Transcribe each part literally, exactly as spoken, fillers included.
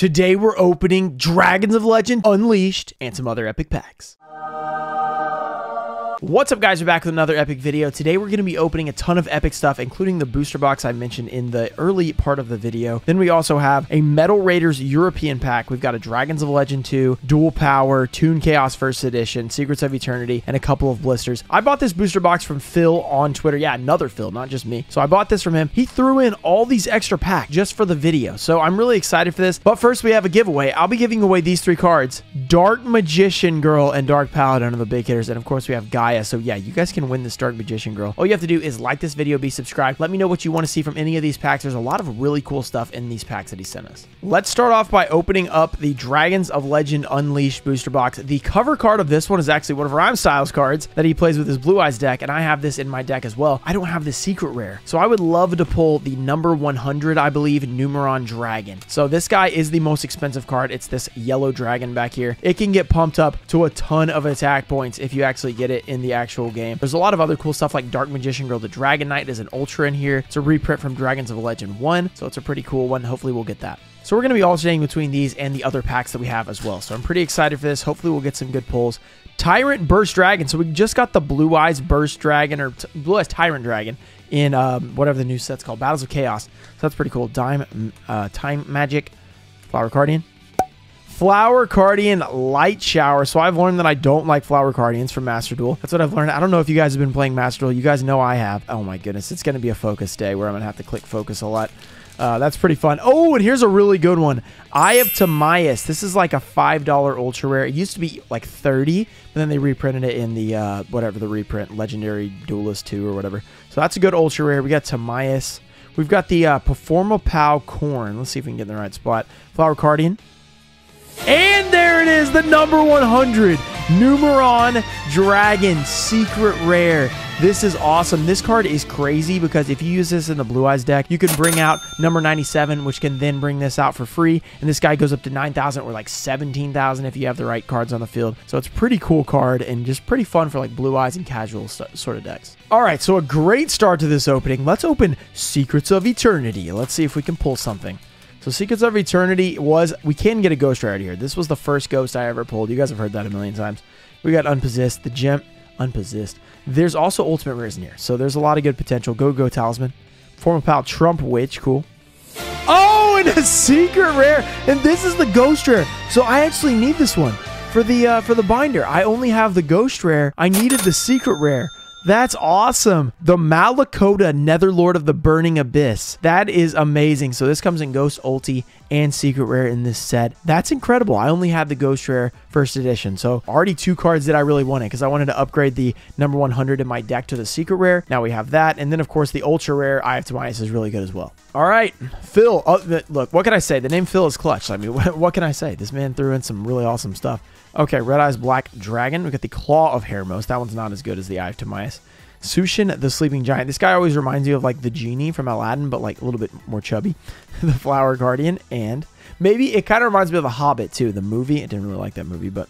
Today we're opening Dragons of Legend, Unleashed, and some other epic packs. What's up, guys? We're back with another epic video. Today we're going to be opening a ton of epic stuff, including the booster box I mentioned in the early part of the video. Then we also have a Metal Raiders European pack. We've got a Dragons of Legend two, Dual Power, Toon Chaos first Edition, Secrets of Eternity, and a couple of blisters. I bought this booster box from Phil on Twitter. Yeah, another Phil, not just me. So I bought this from him. He threw in all these extra packs just for the video. So I'm really excited for this. But first, we have a giveaway. I'll be giving away these three cards: Dark Magician Girl and Dark Paladin are the big hitters. And of course, we have Guy. So yeah, you guys can win this Dark Magician Girl. All you have to do is like this video, be subscribed. Let me know what you want to see from any of these packs. There's a lot of really cool stuff in these packs that he sent us. Let's start off by opening up the Dragons of Legend Unleashed booster box. The cover card of this one is actually one of Rhyme Styles cards that he plays with his Blue Eyes deck, and I have this in my deck as well. I don't have the secret rare, so I would love to pull the number one hundred, I believe, Numeron Dragon. So this guy is the most expensive card. It's this yellow dragon back here. It can get pumped up to a ton of attack points if you actually get it in the actual game. There's a lot of other cool stuff like Dark Magician Girl the Dragon Knight is an ultra in here. It's a reprint from Dragons of Legend one, so it's a pretty cool one. Hopefully we'll get that. So we're going to be alternating between these and the other packs that we have as well. So I'm pretty excited for this. Hopefully we'll get some good pulls. Tyrant Burst Dragon. So we just got the Blue Eyes Burst Dragon or Blue Eyes Tyrant Dragon in um, whatever the new set's called, Battles of Chaos. So that's pretty cool. Dime, uh, Time Magic, Flower Guardian. Flower Guardian Light Shower. So I've learned that I don't like Flower Guardians from Master Duel. That's what I've learned. I don't know if you guys have been playing Master Duel. You guys know I have. Oh my goodness. It's going to be a focus day where I'm going to have to click focus a lot. Uh, that's pretty fun. Oh, and here's a really good one. Eye of Tamias. This is like a five dollar ultra rare. It used to be like thirty, but then they reprinted it in the, uh, whatever the reprint, Legendary Duelist two or whatever. So that's a good ultra rare. We got Tamias. We've got the uh, Performapal Pow Corn. Let's see if we can get in the right spot. Flower Guardian. And there it is, the number one hundred, Numeron Dragon, secret rare. This is awesome. This card is crazy because if you use this in the Blue Eyes deck, you can bring out number ninety-seven, which can then bring this out for free. And this guy goes up to nine thousand or like seventeen thousand if you have the right cards on the field. So it's a pretty cool card and just pretty fun for like Blue Eyes and casual sort of decks. All right, so a great start to this opening. Let's open Secrets of Eternity. Let's see if we can pull something. So Secrets of Eternity was, we can get a Ghost Rare out of here. This was the first Ghost I ever pulled. You guys have heard that a million times. We got Unpossessed, the gem, Unpossessed. There's also Ultimate Rares in here. So there's a lot of good potential. Go-Go Talisman. Performapal Trump Witch, cool. Oh, and a secret rare. And this is the Ghost Rare. So I actually need this one for the, uh, for the binder. I only have the Ghost Rare. I needed the secret rare. That's awesome. The Malakota Netherlord of the Burning Abyss. That is amazing. So this comes in Ghost, Ulti, and Secret Rare in this set. That's incredible. I only had the Ghost Rare first edition. So already two cards that I really wanted because I wanted to upgrade the number one hundred in my deck to the Secret Rare. Now we have that. And then, of course, the Ultra Rare Eye of Tamias is really good as well. All right, Phil. Oh, look, what can I say? The name Phil is clutch. I mean, what, what can I say? This man threw in some really awesome stuff. Okay, Red Eyes Black Dragon. We got the Claw of Hermos. That one's not as good as the Eye of Tamias. Sushin, the Sleeping Giant. This guy always reminds you of like the genie from Aladdin, but like a little bit more chubby. The Flower Guardian, and maybe it kind of reminds me of The Hobbit too, the movie. I didn't really like that movie, but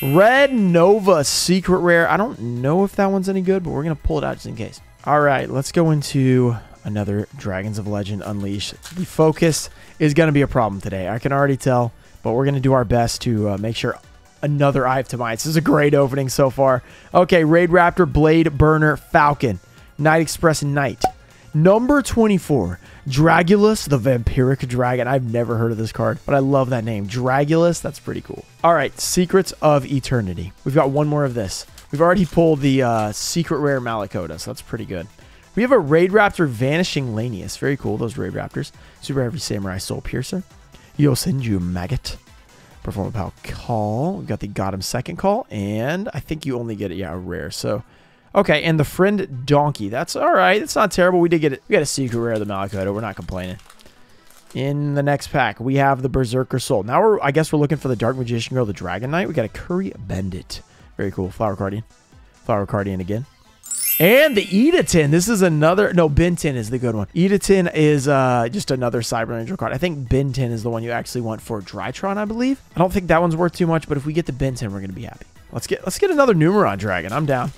Red Nova secret rare. I don't know if that one's any good, but we're gonna pull it out just in case. All right, let's go into another Dragons of Legend Unleashed. The focus is gonna be a problem today. I can already tell, but we're gonna do our best to uh, make sure. Another Eye of Tamias. This is a great opening so far. Okay, Raid Raptor, Blade Burner, Falcon, Night Express, Knight. Number twenty-four, Dragulas the Vampiric Dragon. I've never heard of this card, but I love that name. Dragulas, that's pretty cool. All right, Secrets of Eternity. We've got one more of this. We've already pulled the uh, Secret Rare Malakota, so that's pretty good. We have a Raid Raptor Vanishing Lanius. Very cool, those Raid Raptors. Super Heavy Samurai, Soul Piercer. Yo, send you maggot. Performapal Call. We've got the Gotham second call, and I think you only get it, yeah, a rare. So, okay, and the Friend Donkey. That's all right. It's not terrible. We did get it. We got a secret rare of the Malakota. We're not complaining. In the next pack, we have the Berserker Soul. Now, we're, I guess we're looking for the Dark Magician Girl, the Dragon Knight. We got a Curry Bendit. Very cool. Flower Guardian. Flower Guardian again. And the Edithin. This is another... No, Bintin is the good one. Edithin is uh, just another Cyber Angel card. I think Bintin is the one you actually want for Drytron, I believe. I don't think that one's worth too much, but if we get the Bintin, we're going to be happy. Let's get let's get another Numeron Dragon. I'm down.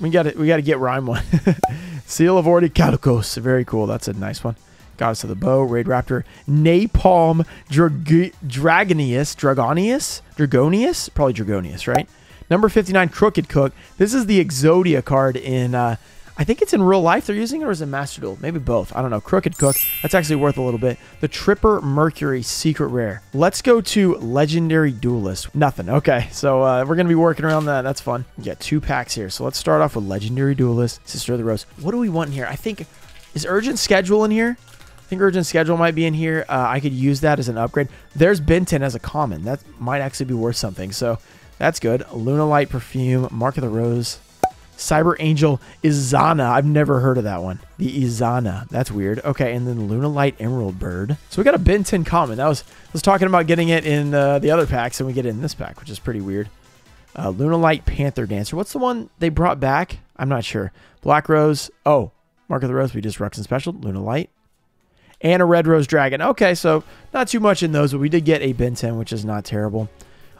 We got to we got to get Rhyme one. Seal of Orichalcos. Very cool. That's a nice one. Goddess of the Bow, Raid Raptor, Napalm Dra Dragonius, Dragonius, Dragonius, probably Dragonius, right? Number fifty-nine, Crooked Cook. This is the Exodia card in, uh, I think it's in real life they're using it, or is it Master Duel? Maybe both. I don't know. Crooked Cook. That's actually worth a little bit. The Tripper Mercury Secret Rare. Let's go to Legendary Duelist. Nothing. Okay. So uh, we're going to be working around that. That's fun. We got two packs here. So let's start off with Legendary Duelist, Sister of the Rose. What do we want in here? I think, is Urgent Schedule in here? I think Urgent Schedule might be in here. Uh, I could use that as an upgrade. There's Bintin as a common. That might actually be worth something. So that's good. Lunalite Perfume, Mark of the Rose, Cyber Angel Izana. I've never heard of that one. The Izana. That's weird. Okay, and then Lunalite Emerald Bird. So we got a Bintin common. That was, I was talking about getting it in uh, the other packs, and we get it in this pack, which is pretty weird. Uh, Lunalite Panther Dancer. What's the one they brought back? I'm not sure. Black Rose. Oh, Mark of the Rose. We just Ruxin Special. Lunalite. And a Red Rose Dragon. Okay, so not too much in those, but we did get a Bintin, which is not terrible.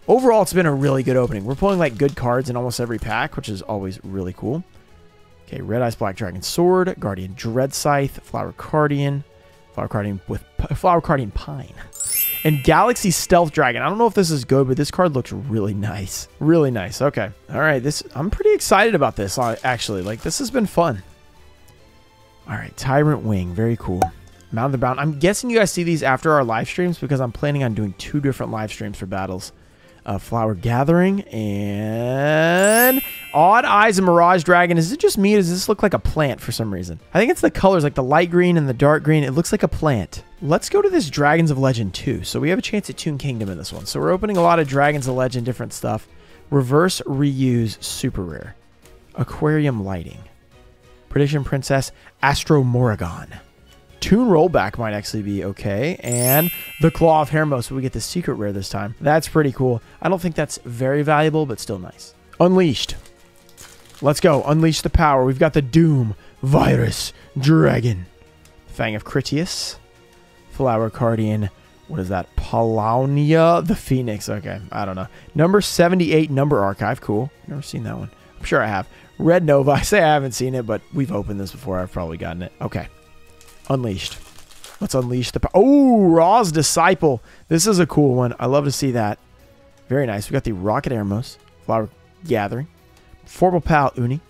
Overall, it's been a really good opening. We're pulling, like, good cards in almost every pack, which is always really cool. Okay, Red Eyes Black Dragon Sword, Guardian Dread Scythe, Flower Cardian, Flower Cardian with Flower Cardian Pine, and Galaxy Stealth Dragon. I don't know if this is good, but this card looks really nice. Really nice. Okay. All right. This, I'm pretty excited about this, actually. Like, this has been fun. All right. Tyrant Wing. Very cool. Mountain of the Bound. I'm guessing you guys see these after our live streams because I'm planning on doing two different live streams for battles. Uh, Flower Gathering and Odd Eyes and Mirage Dragon. Is it just me? Or does this look like a plant for some reason? I think it's the colors, like the light green and the dark green. It looks like a plant. Let's go to this Dragons of Legend two. So we have a chance at Toon Kingdom in this one. So we're opening a lot of Dragons of Legend, different stuff. Reverse Reuse Super Rare. Aquarium Lighting. Prediction Princess Astro Morrigan. Toon Rollback might actually be okay. And the Claw of Hermos. We get the Secret Rare this time. That's pretty cool. I don't think that's very valuable, but still nice. Unleashed. Let's go. Unleash the power. We've got the Doom Virus Dragon. Fang of Critias. Flower Cardian. What is that? Palaunia the Phoenix. Okay, I don't know. Number seventy-eight, Number Archive. Cool. Never seen that one. I'm sure I have. Red Nova. I say I haven't seen it, but we've opened this before. I've probably gotten it. Okay. Unleashed. Let's unleash the power. Oh, Ra's Disciple. This is a cool one. I love to see that. Very nice. We got the Rocket Hermos, Flower Gathering, Performapal Uni,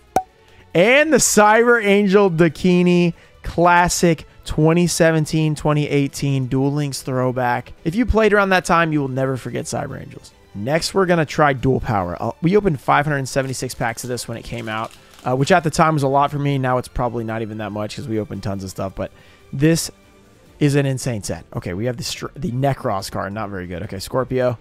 and the Cyber Angel Dakini Classic twenty seventeen twenty eighteen Duel Links throwback. If you played around that time, you will never forget Cyber Angels. Next, we're going to try Dual Power. I'll, we opened five hundred seventy-six packs of this when it came out. Uh, which at the time was a lot for me. Now it's probably not even that much because we opened tons of stuff. But this is an insane set. Okay, we have the, the Necross card. Not very good. Okay, Scorpio.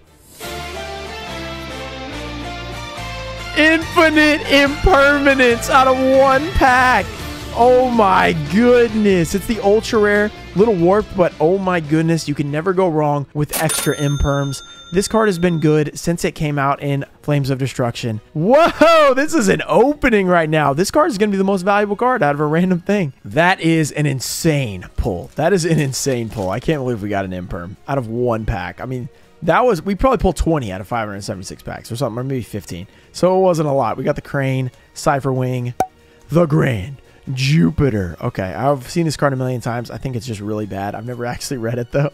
Infinite Impermanence out of one pack. Oh my goodness. It's the ultra rare. Little warped, but oh my goodness. You can never go wrong with extra imperms. This card has been good since it came out in Flames of Destruction. Whoa, this is an opening right now. This card is going to be the most valuable card out of a random thing. That is an insane pull. That is an insane pull. I can't believe we got an imperm out of one pack. I mean, that was, we probably pulled twenty out of five hundred seventy-six packs or something, or maybe fifteen. So it wasn't a lot. We got the Crane, Cypher Wing, the Grand Jupiter. Okay, I've seen this card a million times. I think it's just really bad. I've never actually read it though.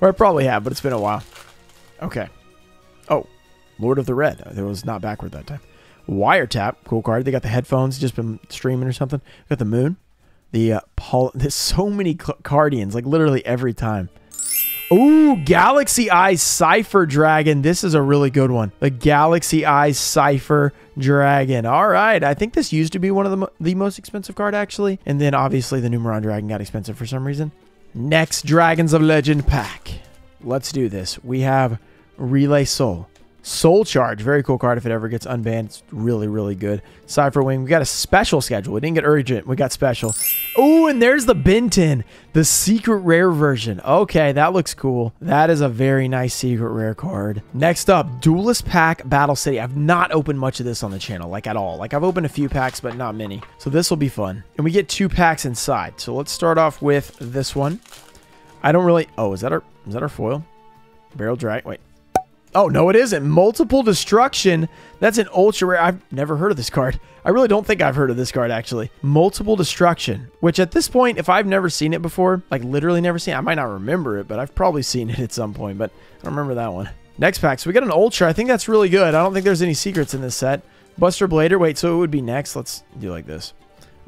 Or I probably have, but it's been a while. Okay. Oh, Lord of the Red. It was not backward that time. Wiretap, cool card. They got the headphones, just been streaming or something. We got the Moon. The uh, Paul. There's so many Cardians, like literally every time. Ooh, Galaxy Eyes Cypher Dragon. This is a really good one. The Galaxy Eyes Cypher Dragon. All right. I think this used to be one of the, mo the most expensive card, actually. And then obviously the Numeron Dragon got expensive for some reason. Next Dragons of Legend pack. Let's do this. We have Relay Soul. Soul Charge. Very cool card if it ever gets unbanned. It's really, really good. Cypher Wing. We got a special schedule. We didn't get urgent. We got special. Oh, and there's the Bintin. The secret rare version. Okay, that looks cool. That is a very nice secret rare card. Next up, Duelist Pack Battle City. I've not opened much of this on the channel, like at all. Like I've opened a few packs, but not many. So this will be fun. And we get two packs inside. So let's start off with this one. I don't really... Oh, is that our... Is that our foil? Barrel Dragon. Wait. Oh, no, it isn't. Multiple Destruction. That's an ultra rare. I've never heard of this card. I really don't think I've heard of this card, actually. Multiple Destruction, which at this point, if I've never seen it before, like literally never seen it, I might not remember it, but I've probably seen it at some point, but I don't remember that one. Next pack. So we got an ultra. I think that's really good. I don't think there's any secrets in this set. Buster Blader. Wait, so it would be next. Let's do like this.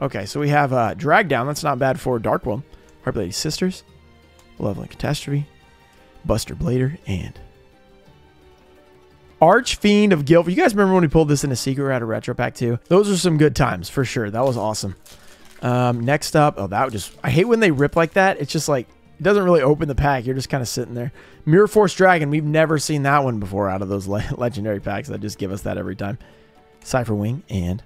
Okay, so we have uh, Drag Down. That's not bad for Dark Realm. Harp Lady Sisters. Leveling Catastrophe. Buster Blader. And Archfiend of Guild. You guys remember when we pulled this in a secret out of Retro Pack too? Those are some good times for sure. That was awesome. Um, next up. Oh, that would just... I hate when they rip like that. It's just like... It doesn't really open the pack. You're just kind of sitting there. Mirror Force Dragon. We've never seen that one before out of those le legendary packs that just give us that every time. Cypher Wing and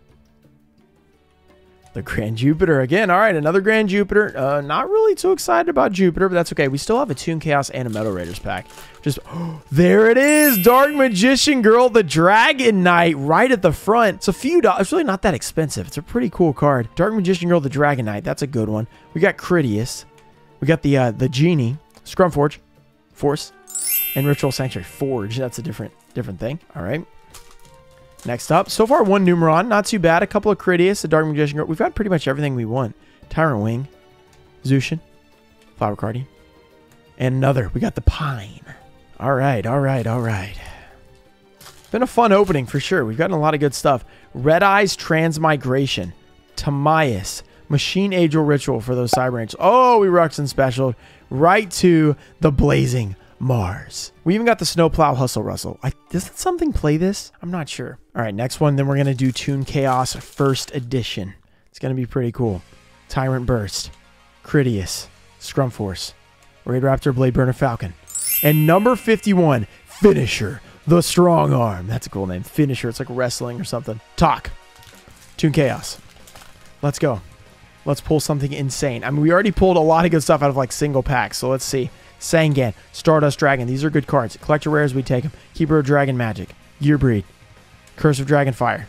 the Grand Jupiter again. All right, another Grand Jupiter. Uh, not really too excited about Jupiter, but that's okay. We still have a Toon Chaos and a Metal Raiders pack. Just oh, there it is, Dark Magician Girl, the Dragon Knight, right at the front. It's a few dollars. It's really not that expensive. It's a pretty cool card. Dark Magician Girl, the Dragon Knight. That's a good one. We got Critias. We got the uh, the Genie, Scrumforge, Force, and Ritual Sanctuary. Forge. That's a different different thing. All right. Next up, so far one Numeron, not too bad. A couple of Critias, a Dark Magician Girl. We've got pretty much everything we want. Tyrant Wing, Sushin, Flower Guardian, and another. We got the Pine. All right, all right, all right. Been a fun opening for sure. We've gotten a lot of good stuff. Red Eyes Transmigration, Tamias, Machine Ageal Ritual for those side branches. Oh, we Ruxin Special right to the Blazing Mars. We even got the Snowplow Hustle Rustle. I, doesn't something play this? I'm not sure. All right, next one. Then we're going to do Toon Chaos First Edition. It's going to be pretty cool. Tyrant Burst, Critias, Scrumforce, Raid Raptor, Bladeburner Falcon, and number fifty-one, Finisher, the Strong Arm. That's a cool name. Finisher. It's like wrestling or something. Talk. Toon Chaos. Let's go. Let's pull something insane. I mean, we already pulled a lot of good stuff out of like single packs, so let's see. Sangan, Stardust Dragon. These are good cards. Collector Rares, we take them. Keeper of Dragon Magic, Gearbreed, Curse of Dragonfire,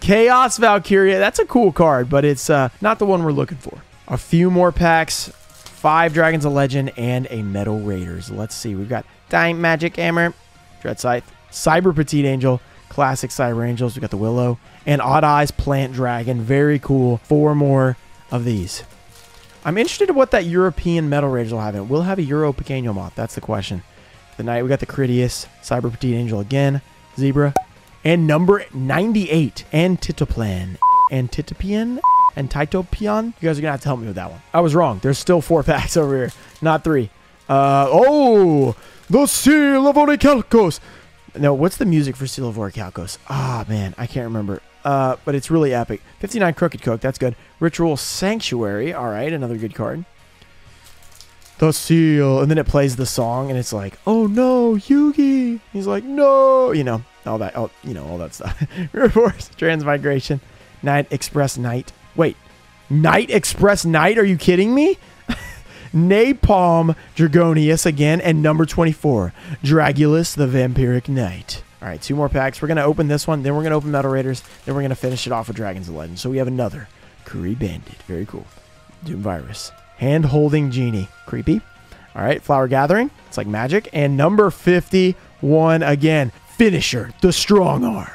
Chaos Valkyria. That's a cool card, but it's uh, not the one we're looking for. A few more packs. Five Dragons of Legend and a Metal Raiders. Let's see. We've got Dying Magic Hammer, Dread Scythe, Cyber Petite Angel, Classic Cyber Angels. We got the Willow and Odd Eyes Plant Dragon. Very cool. Four more of these. I'm interested in what that European Metal Raiders will have in. We'll have a Euro Pequeño Moth. That's the question. The Knight. We got the Critias, Cyber Petite Angel again, Zebra, and number ninety-eight, Antitoplan, Antitopian, Antitopian. You guys are gonna have to help me with that one. I was wrong. There's still four packs over here, not three. Uh oh, the Seal of Orichalcos. No, what's the music for Seal of Orichalcos? Ah, man, I can't remember. Uh, but it's really epic. fifty-nine Crooked Cook, that's good. Ritual Sanctuary, all right, another good card. The Seal, and then it plays the song, and it's like, oh no, Yugi. He's like, no, you know, all that, all, you know, all that stuff. Reverse Transmigration, Night Express Night. Wait, Night Express Night? Are you kidding me? Napalm Dragonius again, and number twenty-four, Dragulas the Vampiric Knight. All right, two more packs. We're going to open this one, then we're going to open Metal Raiders, then we're going to finish it off with Dragons of Legend. So we have another Kree Bandit. Very cool. Doom Virus. Hand Holding Genie. Creepy. All right, Flower Gathering. It's like magic. And number fifty-one again, Finisher, the Strong Arm.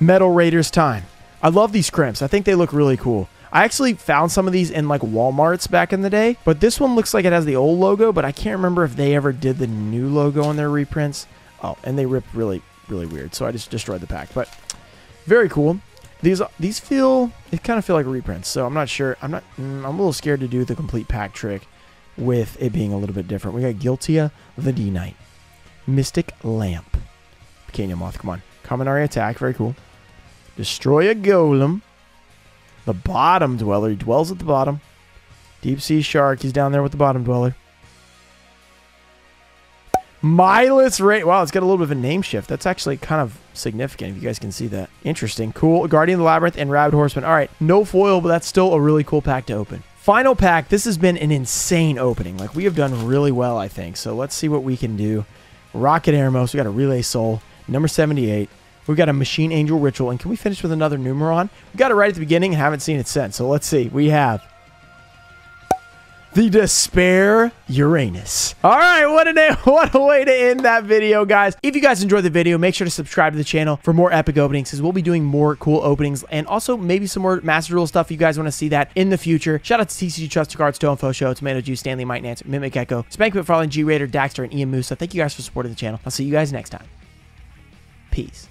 Metal Raiders time. I love these crimps. I think they look really cool. I actually found some of these in like Walmart's back in the day, but this one looks like it has the old logo, but I can't remember if they ever did the new logo on their reprints. Oh, and they rip really, really weird. So I just destroyed the pack, but very cool. These these feel, they kind of feel like reprints. So I'm not sure. I'm not, I'm a little scared to do the complete pack trick with it being a little bit different. We got Guiltia, the D-Knight, Mystic Lamp, Pequeño Moth, come on. Kaminari Attack, very cool. Destroy a Golem. The Bottom Dweller. He dwells at the bottom. Deep Sea Shark. He's down there with the Bottom Dweller. Mylas Ray. Wow, it's got a little bit of a name shift. That's actually kind of significant, if you guys can see that. Interesting. Cool. Guardian of the Labyrinth and Rabbit Horseman. All right. No foil, but that's still a really cool pack to open. Final pack. This has been an insane opening. Like, we have done really well, I think. So let's see what we can do. Rocket Hermos. We got a Relay Soul. Number seventy-eight. We've got a Machine Angel Ritual. And can we finish with another Numeron? We got it right at the beginning and haven't seen it since. So let's see. We have the Despair Uranus. All right, what a day, what a way to end that video, guys. If you guys enjoyed the video, make sure to subscribe to the channel for more epic openings, because we'll be doing more cool openings and also maybe some more Master Duel stuff if you guys want to see that in the future. Shout out to T C G Trusted Cards, Toe and Fo Show, Tomato Juice, Stanley, Mike Nance, Mimic Echo, Spank McFarlane, G Raider, Daxter, and Ian Musa. Thank you guys for supporting the channel. I'll see you guys next time. Peace.